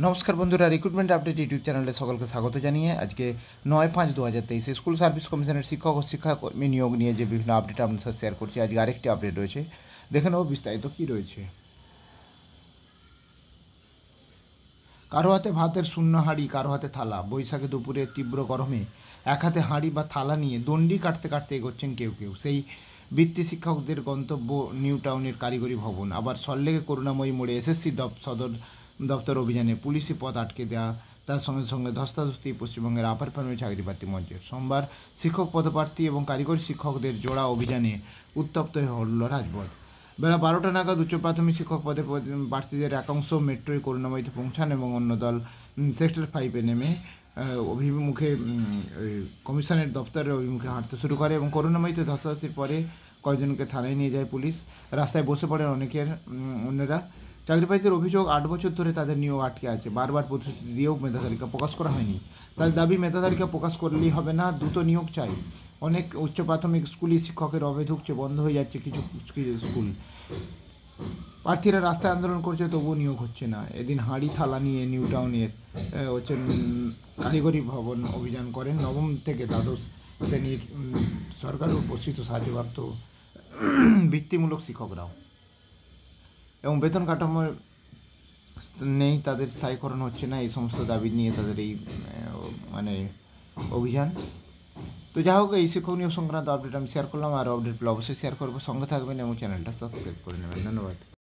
नमस्कार बंधुरा recruitment update YouTube channel सकल के स्वागत जानिए आज के 9/5/2023 स्कूल सार्विस कमिशनर शिक्षक और शिक्षाकर्मी नियोग निये विभिन्न अपडेट अपन साथ शेयर करछि। आज आरेकटी अपडेट रयेछे देखे नेब विस्तारित कि रयेछे। कारो हाथे भातेर शून्य हाड़ी कारो हाथे थाला, बैशाखे दोपुरे तीव्र गरमे एक हाथे हाड़ी बा थाला निये दंडी काटते काटते एगोच्छेन केउ केउ। सेई बृत्ति शिक्षकदेर गंतव्य निउ टाउनेर कारिगरी भवन। आबार सल्लेके करुणामयी मोड़े एसएससी सदर दफ्तर अभियाने पुलिस पद आटके देया तार संगे संगे धस्ताधस्ती पश्चिमबंगेर आपार प्राइमारी चाकरी प्रार्थी मंचेर। सोमवार शिक्षक पदप्रार्थी और कारिगरी शिक्षकदेर जोड़ा अभियाने उत्तप्त हये उठल राजपथ। बेला 12टा नागाद उच्च प्राथमिक शिक्षक पदे प्रार्थीदेर एक अंश मेट्रोय करुणामयीते पौंछान और अन्य दल सेक्टर 5 नेमे अभिमुखे कमिशनारेट दफ्तरेर अभिमुखे हाँटते शुरू करे। करुणामयीते धस्ताधस्तिर परे कयेकजनके थानाय निये जाय पुलिस। रास्ताय बसे पड़ेन अनेकेर अन्येरा। चाकरी प्रार्थीদের অভিযোগ 8 বছর ধরে তাদের নিয়োগ আটকে আছে। বারবার প্রতিশ্রুতি দিয়েও মেধা তালিকা প্রকাশ করা হয়নি। তাদের দাবি মেধা তালিকা প্রকাশ করলেই হবে না, দ্রুত নিয়োগ চাই। অনেক উচ্চ প্রাথমিক স্কুলে শিক্ষকের অভাবে ঢুকছে, বন্ধ হয়ে যাচ্ছে কিছু স্কুল। প্রার্থীরা রাস্তায় আন্দোলন করছে, তবুও নিয়োগ হচ্ছে না। এদিন হাঁড়ি থালা নিয়ে নিউ টাউনের কারিগরি ভবন অভিযান করেন নবম থেকে দ্বাদশ শ্রেণীর সরকার উপস্থিত সাহায্যপ্রাপ্ত বৃত্তিমূলক শিক্ষকরাও। এবং বেতন কাঠামো নেই, তাদের স্থায়ীকরণ হচ্ছে না। এই সমস্ত দাবি নিয়ে তাদের এই মানে অভিযান। তো যা হোক, এই শিক্ষক নিয়োগ সংক্রান্ত আপডেট আমি শেয়ার করলাম। আর আপডেট পেলে অবশ্যই শেয়ার করবো, সঙ্গে থাকবেন এবং চ্যানেলটা সাবস্ক্রাইব করে নেবেন। ধন্যবাদ।